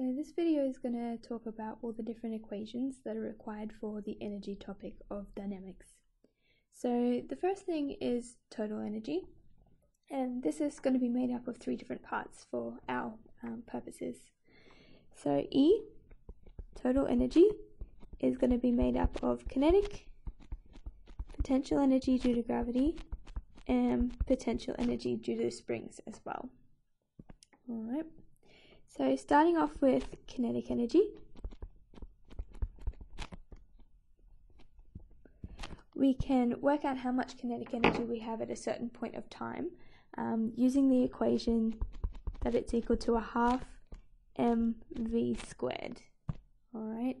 So this video is going to talk about all the different equations that are required for the energy topic of dynamics. So the first thing is total energy, and this is going to be made up of three different parts for our purposes. So E, total energy, is going to be made up of kinetic, potential energy due to gravity, and potential energy due to springs as well. Alright. So starting off with kinetic energy, we can work out how much kinetic energy we have at a certain point of time using the equation that it's equal to 1/2 mv squared. Alright,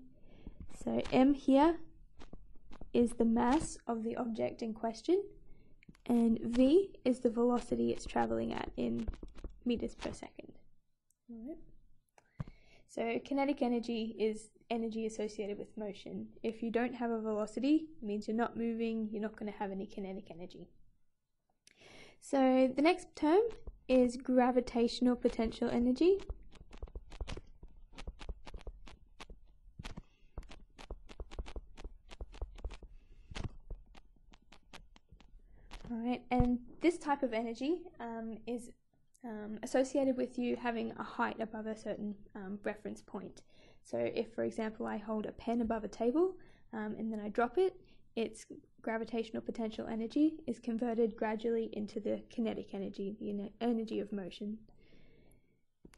so m here is the mass of the object in question, and v is the velocity it's travelling at in meters per second. Alright. So kinetic energy is energy associated with motion. If you don't have a velocity, it means you're not moving, you're not going to have any kinetic energy. So the next term is gravitational potential energy. Alright, and this type of energy is associated with you having a height above a certain reference point. So if, for example, I hold a pen above a table and then I drop it, its gravitational potential energy is converted gradually into the kinetic energy, the energy of motion.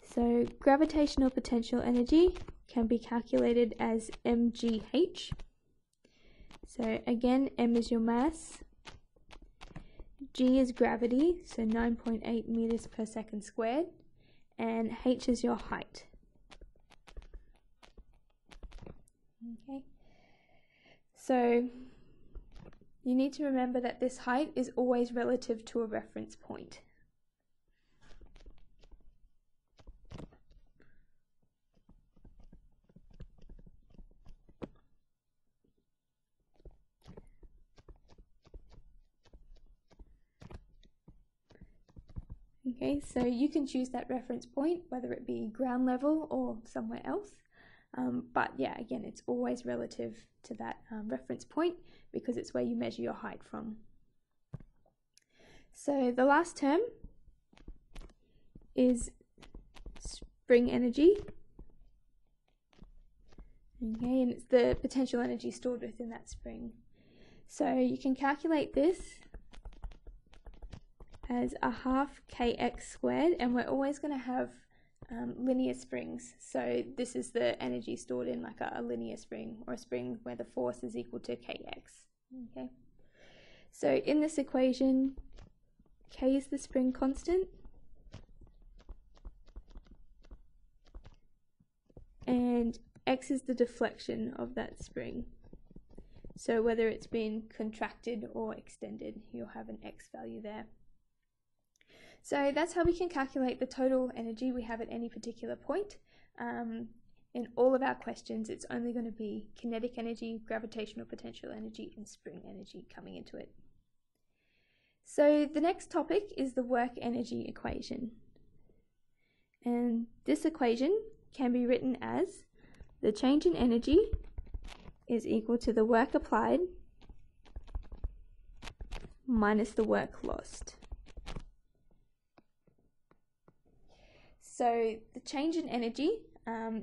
So gravitational potential energy can be calculated as mgh. So again, m is your mass, g is gravity, so 9.8 meters per second squared, and h is your height. Okay. So you need to remember that this height is always relative to a reference point. Okay, so you can choose that reference point, whether it be ground level or somewhere else. But yeah, again, it's always relative to that reference point because it's where you measure your height from. So the last term is spring energy. Okay, and it's the potential energy stored within that spring. So you can calculate this as 1/2 kx squared, and we're always going to have linear springs, so this is the energy stored in like a linear spring, or a spring where the force is equal to kx. Okay, so in this equation, k is the spring constant and x is the deflection of that spring, so whether it's been contracted or extended, you'll have an x value there. So that's how we can calculate the total energy we have at any particular point. In all of our questions, it's only going to be kinetic energy, gravitational potential energy, and spring energy coming into it. So the next topic is the work energy equation. And this equation can be written as the change in energy is equal to the work applied minus the work lost. So the change in energy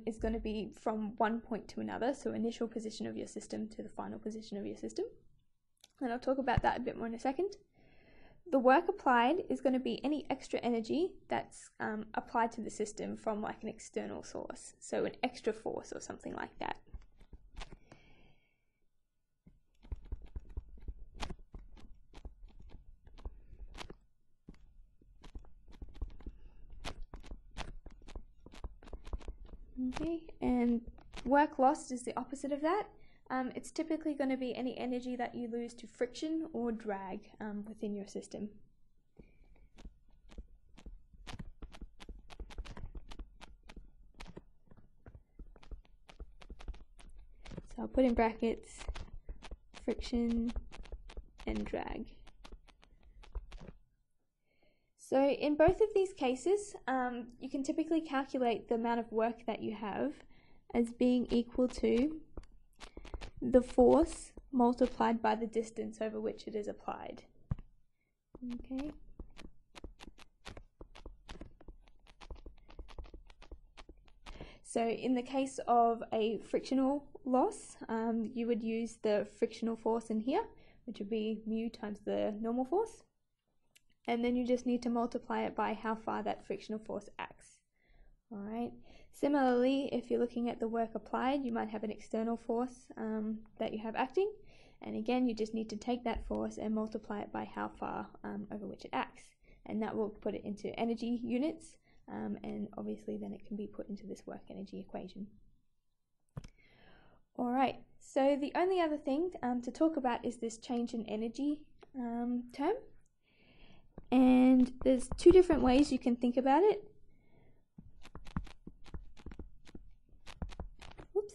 is going to be from one point to another, so initial position of your system to the final position of your system. And I'll talk about that a bit more in a second. The work applied is going to be any extra energy that's applied to the system from like an external source, so an extra force or something like that. Okay, and work lost is the opposite of that. It's typically going to be any energy that you lose to friction or drag within your system. So I'll put in brackets friction and drag. So in both of these cases, you can typically calculate the amount of work that you have as being equal to the force multiplied by the distance over which it is applied. Okay. So in the case of a frictional loss, you would use the frictional force in here, which would be mu times the normal force. And then you just need to multiply it by how far that frictional force acts. All right. Similarly, if you're looking at the work applied, you might have an external force that you have acting. And again, you just need to take that force and multiply it by how far over which it acts. And that will put it into energy units. And obviously then it can be put into this work energy equation. All right. So the only other thing to talk about is this change in energy term. And there's two different ways you can think about it. Oops.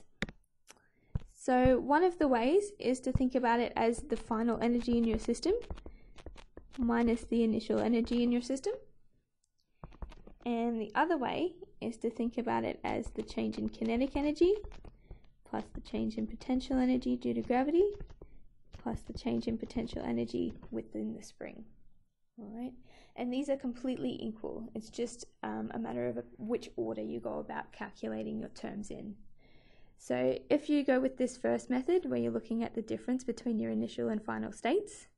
So one of the ways is to think about it as the final energy in your system minus the initial energy in your system. And the other way is to think about it as the change in kinetic energy plus the change in potential energy due to gravity plus the change in potential energy within the spring. All right, and these are completely equal. It's just a matter of which order you go about calculating your terms in. So if you go with this first method where you're looking at the difference between your initial and final states,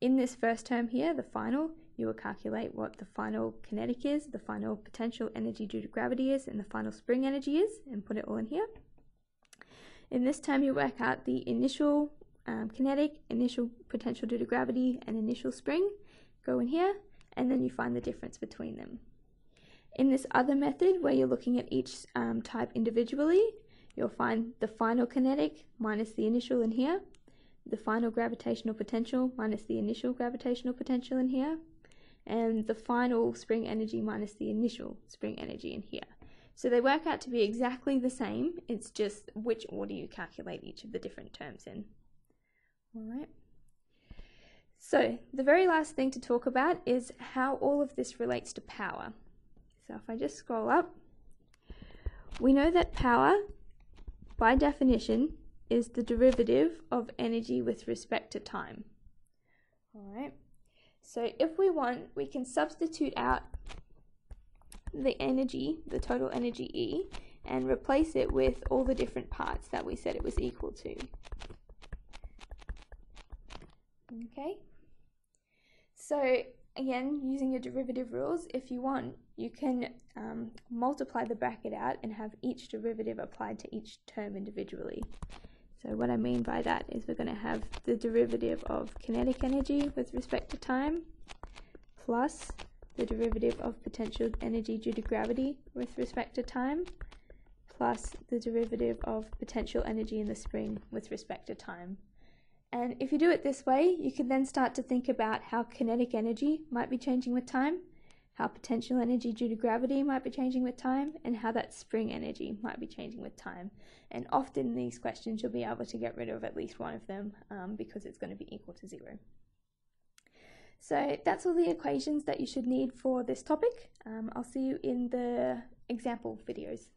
in this first term here, the final, you will calculate what the final kinetic is, the final potential energy due to gravity is, and the final spring energy is, and put it all in here. In this term, you work out the initial kinetic, initial potential due to gravity, and initial spring, go in here, and then you find the difference between them. In this other method, where you're looking at each type individually, you'll find the final kinetic minus the initial in here, the final gravitational potential minus the initial gravitational potential in here, and the final spring energy minus the initial spring energy in here. So they work out to be exactly the same, it's just which order you calculate each of the different terms in. Alright, so the very last thing to talk about is how all of this relates to power. So if I just scroll up, we know that power, by definition, is the derivative of energy with respect to time. Alright, so if we want, we can substitute out the energy, the total energy E, and replace it with all the different parts that we said it was equal to. Okay, so again, using your derivative rules, if you want, you can multiply the bracket out and have each derivative applied to each term individually. So what I mean by that is we're going to have the derivative of kinetic energy with respect to time, plus the derivative of potential energy due to gravity with respect to time, plus the derivative of potential energy in the spring with respect to time. And if you do it this way, you can then start to think about how kinetic energy might be changing with time, how potential energy due to gravity might be changing with time, and how that spring energy might be changing with time. And often in these questions, you'll be able to get rid of at least one of them because it's going to be equal to zero. So that's all the equations that you should need for this topic. I'll see you in the example videos.